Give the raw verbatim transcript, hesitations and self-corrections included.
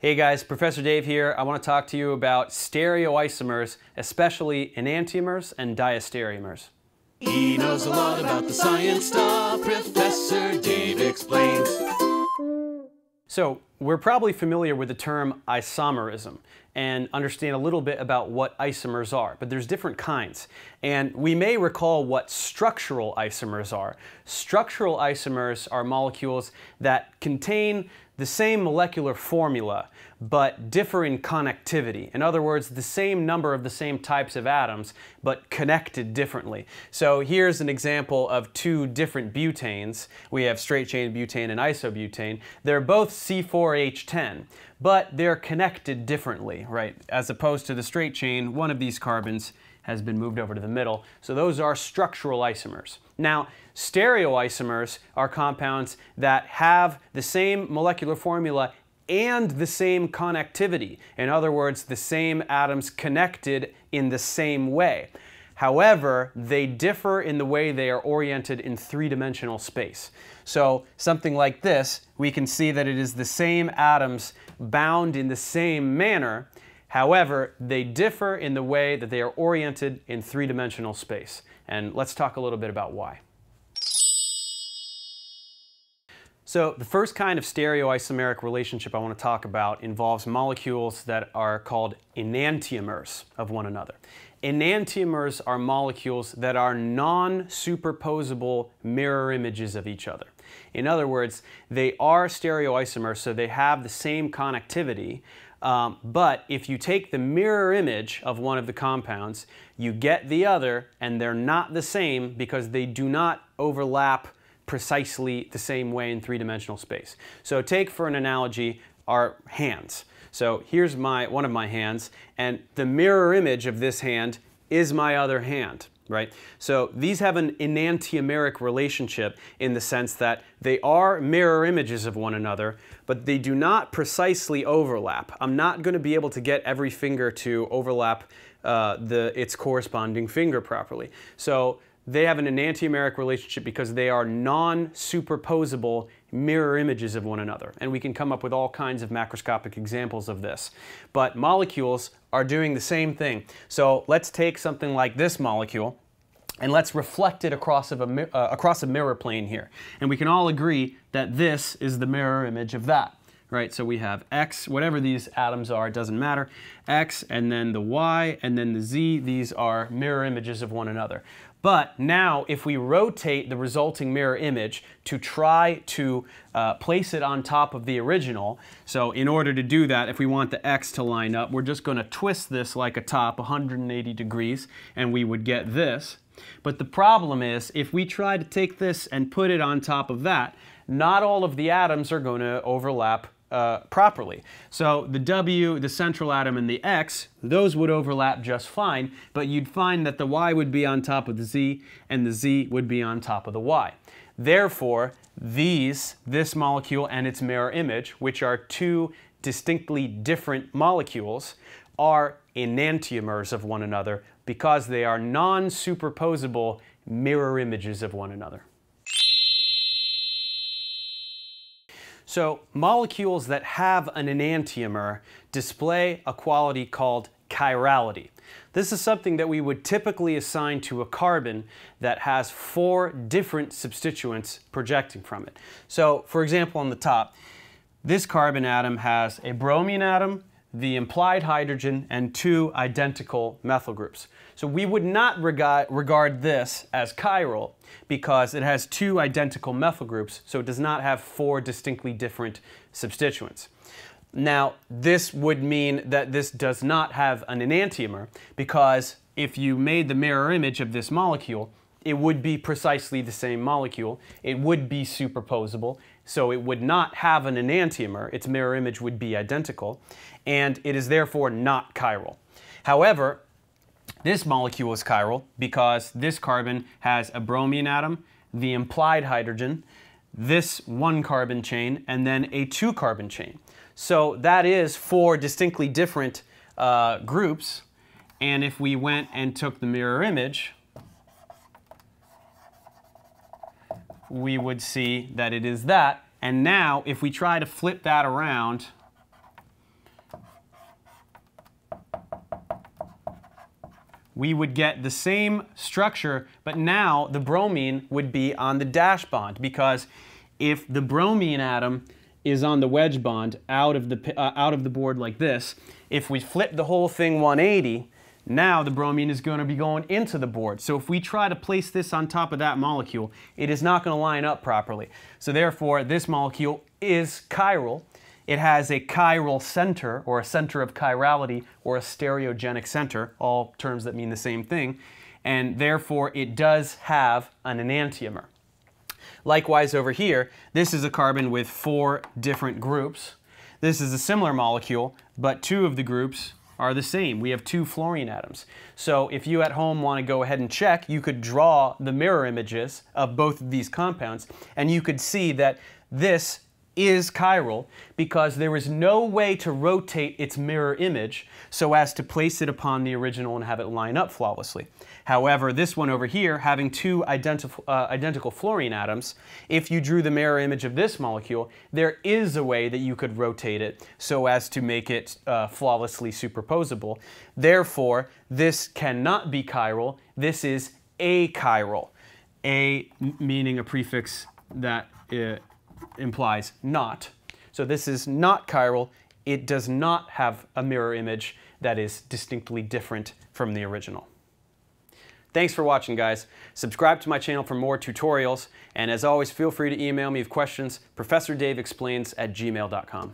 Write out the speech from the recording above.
Hey guys, Professor Dave here. I want to talk to you about stereoisomers, especially enantiomers and diastereomers. He knows a lot about the science stuff. Professor Dave Explains. So, we're probably familiar with the term isomerism and understand a little bit about what isomers are, but there's different kinds. And we may recall what structural isomers are. Structural isomers are molecules that contain the same molecular formula, but differ in connectivity. In other words, the same number of the same types of atoms, but connected differently. So here's an example of two different butanes. We have straight-chain butane and isobutane. They're both C four H ten, but they're connected differently, right? As opposed to the straight chain, one of these carbons has been moved over to the middle. So those are structural isomers. Now, stereoisomers are compounds that have the same molecular formula and the same connectivity. In other words, the same atoms connected in the same way. However, they differ in the way they are oriented in three-dimensional space. So something like this, we can see that it is the same atoms bound in the same manner. However, they differ in the way that they are oriented in three-dimensional space. And let's talk a little bit about why. So the first kind of stereoisomeric relationship I want to talk about involves molecules that are called enantiomers of one another. Enantiomers are molecules that are non-superposable mirror images of each other. In other words, they are stereoisomers, so they have the same connectivity. Um, but if you take the mirror image of one of the compounds, you get the other, and they're not the same because they do not overlap precisely the same way in three-dimensional space. So take for an analogy our hands. So here's my, one of my hands, and the mirror image of this hand is my other hand, right? So these have an enantiomeric relationship in the sense that they are mirror images of one another, but they do not precisely overlap. I'm not going to be able to get every finger to overlap uh, the, its corresponding finger properly. So they have an enantiomeric relationship because they are non-superposable mirror images of one another. And we can come up with all kinds of macroscopic examples of this. But molecules are doing the same thing. So let's take something like this molecule and let's reflect it across, of a, uh, across a mirror plane here. And we can all agree that this is the mirror image of that. Right, so we have X, whatever these atoms are, it doesn't matter. X, and then the Y, and then the Z, these are mirror images of one another. But now, if we rotate the resulting mirror image to try to uh, place it on top of the original, so in order to do that, if we want the X to line up, we're just going to twist this like a top, one hundred eighty degrees, and we would get this. But the problem is, if we try to take this and put it on top of that, not all of the atoms are going to overlap Uh, properly. So the W, the central atom, and the X, those would overlap just fine, but you'd find that the Y would be on top of the Z, and the Z would be on top of the Y. Therefore, these, this molecule and its mirror image, which are two distinctly different molecules, are enantiomers of one another because they are non-superposable mirror images of one another. So molecules that have an enantiomer display a quality called chirality. This is something that we would typically assign to a carbon that has four different substituents projecting from it. So for example, on the top, this carbon atom has a bromine atom, the implied hydrogen, and two identical methyl groups. So we would not regard, regard this as chiral because it has two identical methyl groups, so it does not have four distinctly different substituents. Now, this would mean that this does not have an enantiomer because if you made the mirror image of this molecule, it would be precisely the same molecule, it would be superposable, so it would not have an enantiomer, its mirror image would be identical, and it is therefore not chiral. However, this molecule is chiral because this carbon has a bromine atom, the implied hydrogen, this one carbon chain, and then a two carbon chain. So that is four distinctly different uh, groups, and if we went and took the mirror image, we would see that it is that. And now, if we try to flip that around, we would get the same structure, but now the bromine would be on the dash bond, because if the bromine atom is on the wedge bond out of the, uh, out of the board like this, if we flip the whole thing one eighty, now the bromine is going to be going into the board. So if we try to place this on top of that molecule, it is not going to line up properly. So therefore, this molecule is chiral. It has a chiral center, or a center of chirality, or a stereogenic center, all terms that mean the same thing, and therefore it does have an enantiomer. Likewise over here, this is a carbon with four different groups. This is a similar molecule, but two of the groups are the same. We have two fluorine atoms. So if you at home want to go ahead and check, you could draw the mirror images of both of these compounds, and you could see that this is chiral because there is no way to rotate its mirror image so as to place it upon the original and have it line up flawlessly. However, this one over here, having two identif uh, identical fluorine atoms, if you drew the mirror image of this molecule, there is a way that you could rotate it so as to make it uh, flawlessly superposable. Therefore, this cannot be chiral. This is achiral. A meaning a prefix that uh, implies not. So this is not chiral. It does not have a mirror image that is distinctly different from the original. Thanks for watching, guys. Subscribe to my channel for more tutorials, and as always, feel free to email me with questions, Professor Dave Explains at gmail dot com.